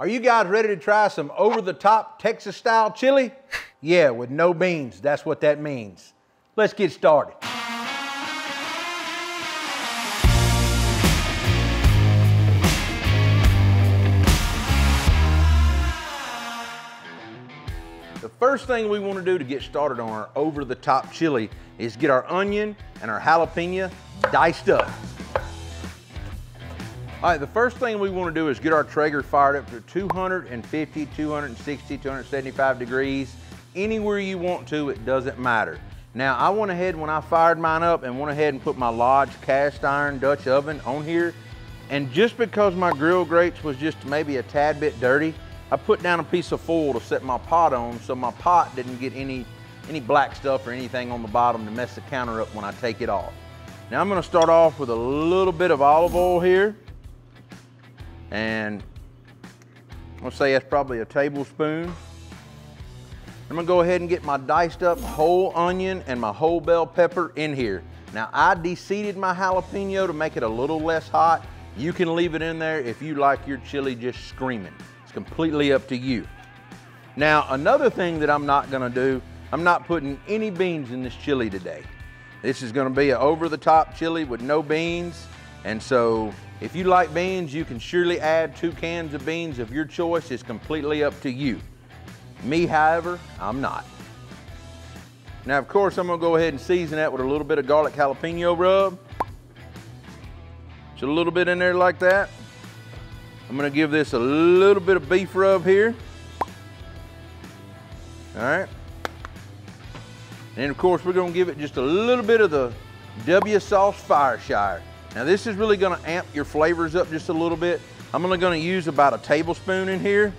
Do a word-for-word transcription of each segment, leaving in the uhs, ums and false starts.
Are you guys ready to try some over-the-top Texas-style chili? Yeah, with no beans, that's what that means. Let's get started. The first thing we want to do to get started on our over-the-top chili is get our onion and our jalapeno diced up. All right, the first thing we want to do is get our Traeger fired up to two fifty, two sixty, two seventy-five degrees. Anywhere you want to, it doesn't matter. Now, I went ahead when I fired mine up and went ahead and put my Lodge Cast Iron Dutch Oven on here. And just because my grill grates was just maybe a tad bit dirty, I put down a piece of foil to set my pot on so my pot didn't get any, any black stuff or anything on the bottom to mess the counter up when I take it off. Now, I'm going to start off with a little bit of olive oil here. And I'm gonna say that's probably a tablespoon. I'm gonna go ahead and get my diced up whole onion and my whole bell pepper in here. Now I de-seeded my jalapeno to make it a little less hot. You can leave it in there if you like your chili just screaming. It's completely up to you. Now another thing that I'm not gonna do, I'm not putting any beans in this chili today. This is gonna be an over-the-top chili with no beans. And so if you like beans, you can surely add two cans of beans of your choice. It's completely up to you. Me, however, I'm not. Now, of course, I'm gonna go ahead and season that with a little bit of garlic jalapeno rub. Just a little bit in there like that. I'm gonna give this a little bit of beef rub here. All right. And of course, we're gonna give it just a little bit of the W Sauce Fireshire. Now this is really gonna amp your flavors up just a little bit. I'm only gonna use about a tablespoon in here.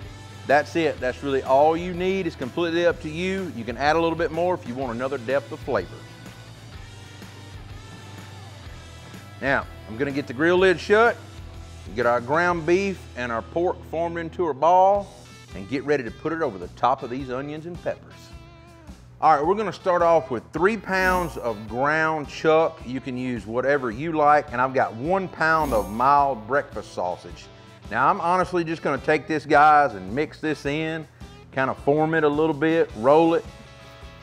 That's it, that's really all you need. It's completely up to you. You can add a little bit more if you want another depth of flavor. Now, I'm gonna get the grill lid shut, get our ground beef and our pork formed into a ball, and get ready to put it over the top of these onions and peppers. All right, we're gonna start off with three pounds of ground chuck. You can use whatever you like, and I've got one pound of mild breakfast sausage. Now, I'm honestly just gonna take this, guys, and mix this in, kind of form it a little bit, roll it.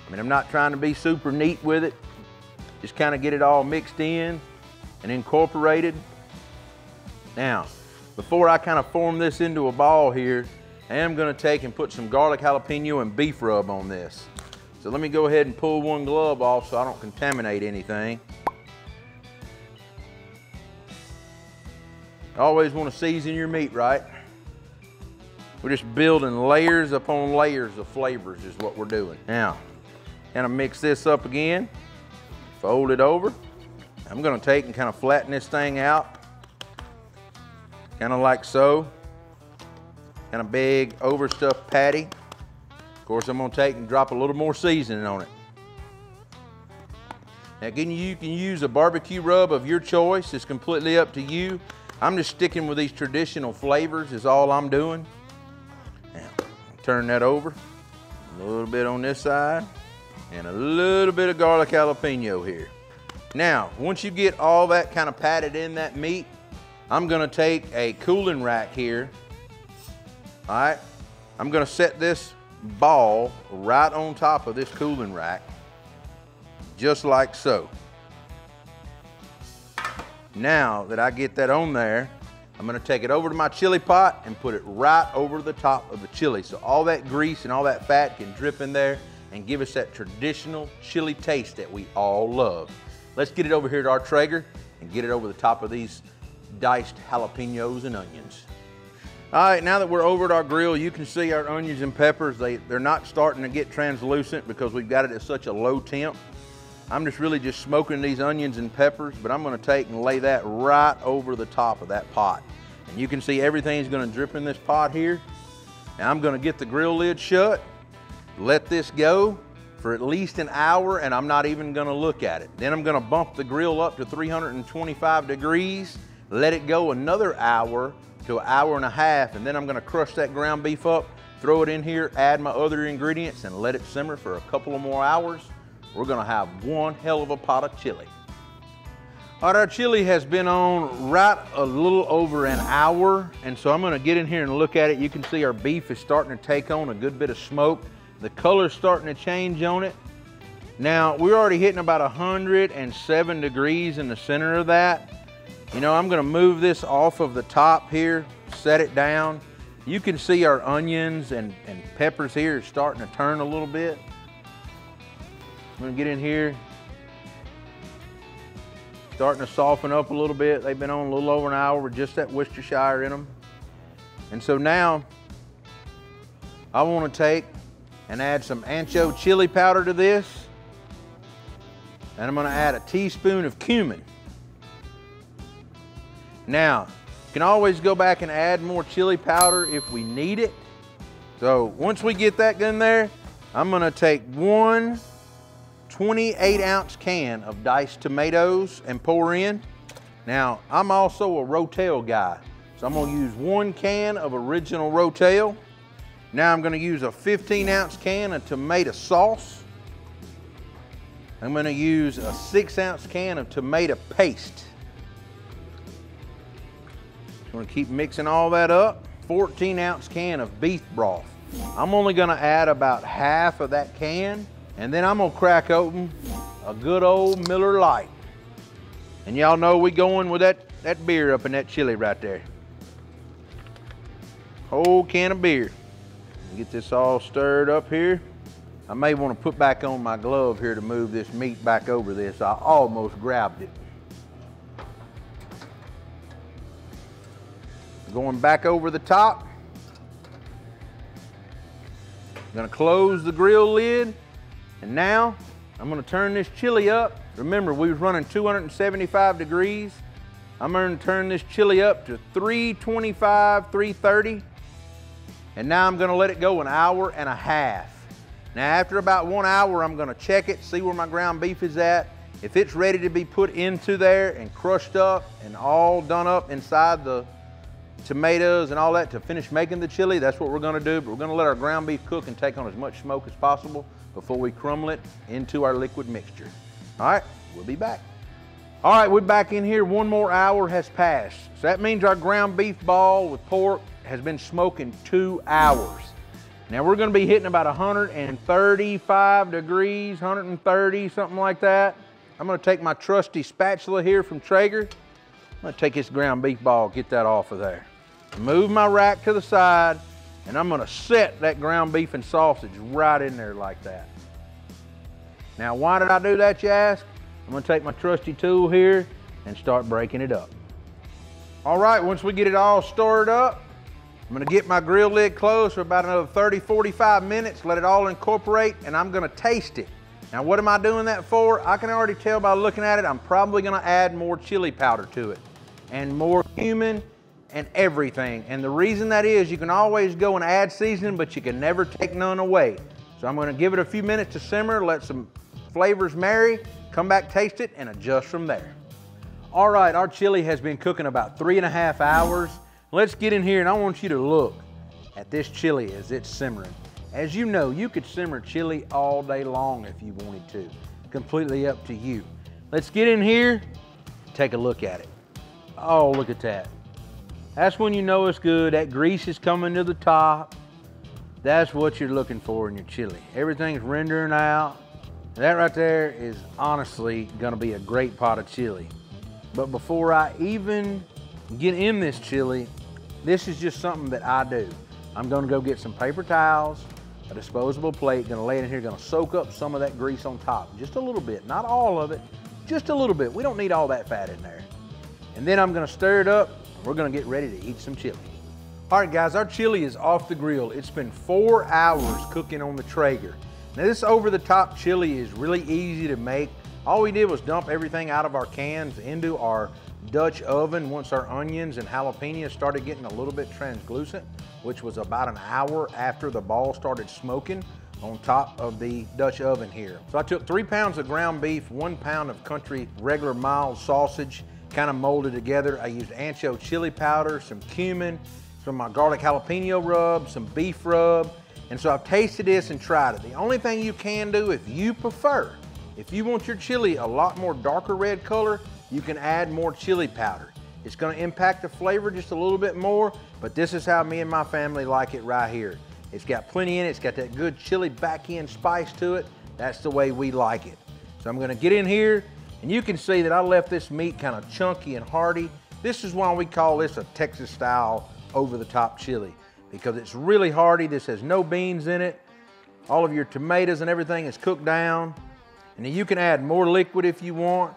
I mean, I'm not trying to be super neat with it. Just kind of get it all mixed in and incorporated. Now, before I kind of form this into a ball here, I am gonna take and put some garlic jalapeno and beef rub on this. So let me go ahead and pull one glove off so I don't contaminate anything. Always want to season your meat, right? We're just building layers upon layers of flavors is what we're doing. Now, kind of mix this up again, fold it over. I'm gonna take and kind of flatten this thing out, kind of like so. Kind of big overstuffed patty. Of course, I'm gonna take and drop a little more seasoning on it. Now again, you can use a barbecue rub of your choice. It's completely up to you. I'm just sticking with these traditional flavors is all I'm doing. Now, turn that over. A little bit on this side and a little bit of garlic jalapeno here. Now, once you get all that kind of patted in that meat, I'm gonna take a cooling rack here. All right, I'm gonna set this ball right on top of this cooling rack, just like so. Now that I get that on there, I'm gonna take it over to my chili pot and put it right over the top of the chili. So all that grease and all that fat can drip in there and give us that traditional chili taste that we all love. Let's get it over here to our Traeger and get it over the top of these diced jalapenos and onions. All right, now that we're over at our grill, you can see our onions and peppers, they, they're not starting to get translucent because we've got it at such a low temp. I'm just really just smoking these onions and peppers, but I'm gonna take and lay that right over the top of that pot. And you can see everything's gonna drip in this pot here. Now I'm gonna get the grill lid shut, let this go for at least an hour, and I'm not even gonna look at it. Then I'm gonna bump the grill up to three twenty-five degrees, let it go another hour, to an hour and a half, and then I'm gonna crush that ground beef up, throw it in here, add my other ingredients, and let it simmer for a couple of more hours. We're gonna have one hell of a pot of chili. All right, our chili has been on right a little over an hour, and so I'm gonna get in here and look at it. You can see our beef is starting to take on a good bit of smoke. The color's starting to change on it. Now, we're already hitting about one hundred seven degrees in the center of that. You know, I'm gonna move this off of the top here, set it down. You can see our onions and, and peppers here starting to turn a little bit. I'm gonna get in here. Starting to soften up a little bit. They've been on a little over an hour with just that Worcestershire in them. And so now, I wanna take and add some ancho chili powder to this. And I'm gonna add a teaspoon of cumin. Now, you can always go back and add more chili powder if we need it. So once we get that in there, I'm gonna take one twenty-eight ounce can of diced tomatoes and pour in. Now, I'm also a Rotel guy, so I'm gonna use one can of original Rotel. Now I'm gonna use a fifteen ounce can of tomato sauce. I'm gonna use a six ounce can of tomato paste. I'm gonna keep mixing all that up. fourteen ounce can of beef broth. I'm only gonna add about half of that can. And then I'm gonna crack open a good old Miller Lite. And y'all know we going with that, that beer up in that chili right there. Whole can of beer. Get this all stirred up here. I may wanna put back on my glove here to move this meat back over this. I almost grabbed it. Going back over the top. Gonna close the grill lid. And now, I'm gonna turn this chili up. Remember, we was running two hundred seventy-five degrees. I'm gonna turn this chili up to three twenty-five, three thirty. And now I'm gonna let it go an hour and a half. Now, after about one hour, I'm gonna check it, see where my ground beef is at. If it's ready to be put into there and crushed up and all done up inside the tomatoes and all that to finish making the chili, that's what we're gonna do. But we're gonna let our ground beef cook and take on as much smoke as possible before we crumble it into our liquid mixture. All right, we'll be back. All right, we're back in here. One more hour has passed. So that means our ground beef ball with pork has been smoking two hours. Now we're gonna be hitting about one hundred thirty-five degrees, one hundred thirty, something like that. I'm gonna take my trusty spatula here from Traeger. I'm gonna take this ground beef ball, get that off of there. Move my rack to the side. And I'm gonna set that ground beef and sausage right in there like that. Now, why did I do that, you ask? I'm gonna take my trusty tool here and start breaking it up. All right, once we get it all stirred up, I'm gonna get my grill lid closed for about another thirty, forty-five minutes, let it all incorporate, and I'm gonna taste it. Now, what am I doing that for? I can already tell by looking at it, I'm probably gonna add more chili powder to it and more cumin and everything. And the reason that is, you can always go and add seasoning, but you can never take none away. So I'm gonna give it a few minutes to simmer, let some flavors marry, come back, taste it, and adjust from there. All right, our chili has been cooking about three and a half hours. Let's get in here, and I want you to look at this chili as it's simmering. As you know, you could simmer chili all day long if you wanted to. Completely up to you. Let's get in here, take a look at it. Oh, look at that. That's when you know it's good. That grease is coming to the top. That's what you're looking for in your chili. Everything's rendering out. That right there is honestly gonna be a great pot of chili. But before I even get in this chili, this is just something that I do. I'm gonna go get some paper towels, a disposable plate, gonna lay it in here, gonna soak up some of that grease on top, just a little bit, not all of it, just a little bit. We don't need all that fat in there. And then I'm gonna stir it up. We're gonna get ready to eat some chili. All right, guys, our chili is off the grill. It's been four hours cooking on the Traeger. Now, this over-the-top chili is really easy to make. All we did was dump everything out of our cans into our Dutch oven once our onions and jalapenos started getting a little bit translucent, which was about an hour after the ball started smoking on top of the Dutch oven here. So I took three pounds of ground beef, one pound of country regular mild sausage, kind of molded together. I used ancho chili powder, some cumin, some my garlic jalapeno rub, some beef rub. And so I've tasted this and tried it. The only thing you can do if you prefer, if you want your chili a lot more darker red color, you can add more chili powder. It's gonna impact the flavor just a little bit more, but this is how me and my family like it right here. It's got plenty in it, it's got that good chili back end spice to it. That's the way we like it. So I'm gonna get in here, and you can see that I left this meat kind of chunky and hearty. This is why we call this a Texas style over the top chili, because it's really hearty. This has no beans in it. All of your tomatoes and everything is cooked down. And then you can add more liquid if you want.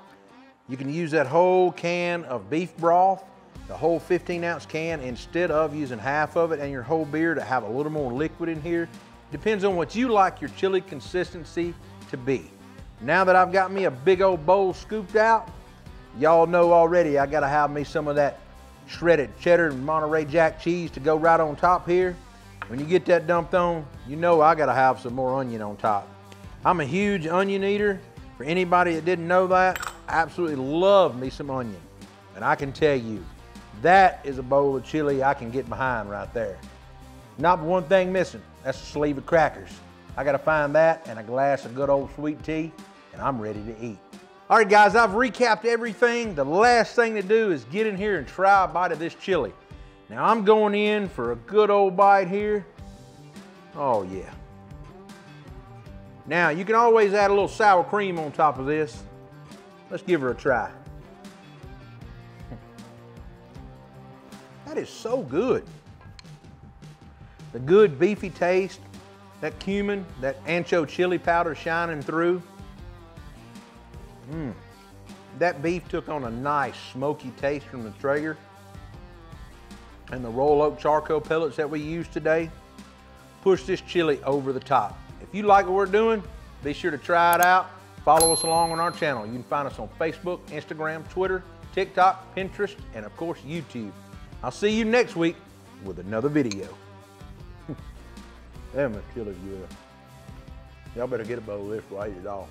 You can use that whole can of beef broth, the whole fifteen ounce can, instead of using half of it and your whole beer to have a little more liquid in here. Depends on what you like your chili consistency to be. Now that I've got me a big old bowl scooped out, y'all know already I gotta have me some of that shredded cheddar and Monterey Jack cheese to go right on top here. When you get that dumped on, you know I gotta have some more onion on top. I'm a huge onion eater. For anybody that didn't know that, I absolutely love me some onion. And I can tell you, that is a bowl of chili I can get behind right there. Not one thing missing, that's a sleeve of crackers. I gotta find that and a glass of good old sweet tea, and I'm ready to eat. All right guys, I've recapped everything. The last thing to do is get in here and try a bite of this chili. Now I'm going in for a good old bite here. Oh yeah. Now you can always add a little sour cream on top of this. Let's give her a try. That is so good. The good beefy taste, that cumin, that ancho chili powder shining through. Mmm. That beef took on a nice smoky taste from the Traeger and the Royal Oak Charcoal Pellets that we used today. Push this chili over the top. If you like what we're doing, be sure to try it out. Follow us along on our channel. You can find us on Facebook, Instagram, Twitter, TikTok, Pinterest, and of course, YouTube. I'll see you next week with another video. Damn, it's chili good. Y'all better get a bowl of this before I eat it all.